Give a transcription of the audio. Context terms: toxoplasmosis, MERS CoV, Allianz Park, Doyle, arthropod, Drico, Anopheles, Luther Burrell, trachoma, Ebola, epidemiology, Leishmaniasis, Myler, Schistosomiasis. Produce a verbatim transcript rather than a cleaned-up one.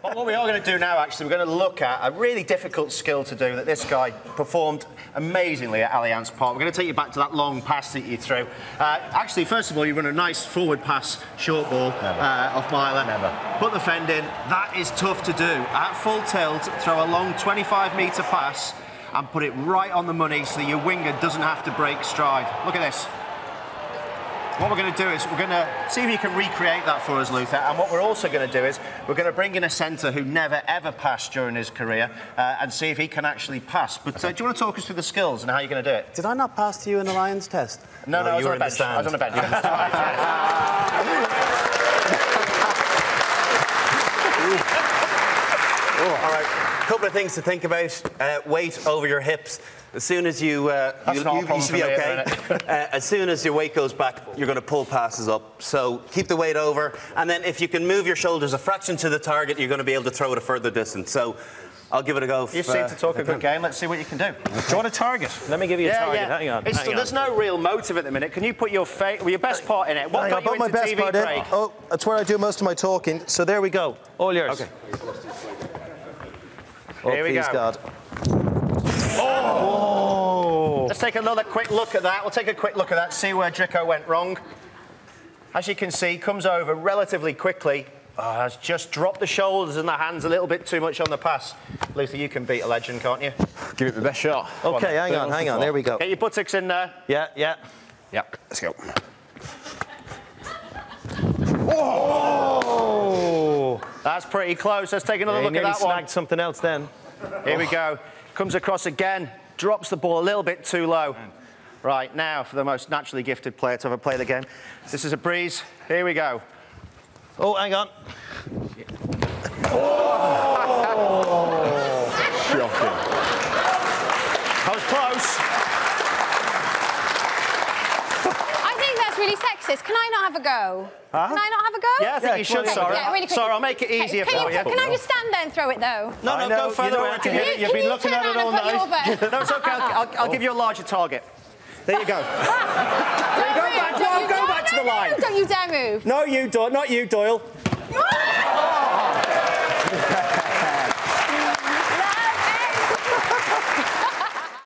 But what we are going to do now, actually, we're going to look at a really difficult skill to do that this guy performed amazingly at Allianz Park. We're going to take you back to that long pass that you threw. Uh, actually, first of all, you run a nice forward pass, short ball, uh, off Myler. Never. Put the fend in. That is tough to do. At full tilt, throw a long twenty-five metre pass and put it right on the money so that your winger doesn't have to break stride. Look at this. What we're going to do is we're going to see if you can recreate that for us, Luther, and what we're also going to do is we're going to bring in a centre who never, ever passed during his career uh, and see if he can actually pass. But okay. uh, do you want to talk us through the skills and how you're going to do it? Did I not pass to you in the Lions test? No, no, no I, was on a bench. I was on a bench. All right. Couple of things to think about. Uh, weight over your hips. As soon as you, uh, you, you, you should be okay. uh, as soon as your weight goes back, you're going to pull passes up. So keep the weight over, and then if you can move your shoulders a fraction to the target, you're going to be able to throw it a further distance. So I'll give it a go. You seem uh, to talk a good game. Let's see what you can do. Okay. Do you want a target? Let me give you a yeah, target. Yeah. Hang on. It's Hang still, on. There's no real motive at the minute. Can you put your fa well, your best part in it? What got you into my best T V part break? In. Oh, that's where I do most of my talking. So there we go. All yours. Okay. Oh, here we go. God. Oh. Oh! Let's take another quick look at that. We'll take a quick look at that, see where Drico went wrong. As you can see, comes over relatively quickly. Oh, has just dropped the shoulders and the hands a little bit too much on the pass. Luther, you can beat a legend, can't you? Give it the best shot. OK, on, hang on, hang on. There we go. Get your buttocks in there. Yeah, yeah. Yeah, let's go. Oh! That's pretty close. Let's take another yeah, look at that one. He snagged something else then. Here oh. we go. Comes across again. Drops the ball a little bit too low. Man. Right, now for the most naturally gifted player to ever play the game. This is a breeze. Here we go. Oh, hang on. Yeah. Oh! Shocking. That was close. I think that's really sexist. Can I not have a go? Huh? Can I not have a go? Yeah, I think yeah, you should, Sarah. Yeah, really Sarah, I'll make it easier can for you. you. Can I just stand there and throw it, though? No, no, go further away. You know, you've been you looking at it all night. No, it's OK. I'll, I'll, I'll oh. give you a larger target. There you go. there you go move, back, no, you go no, back no, to the no, line. No, don't you dare move. No, you don't. Not you, Doyle.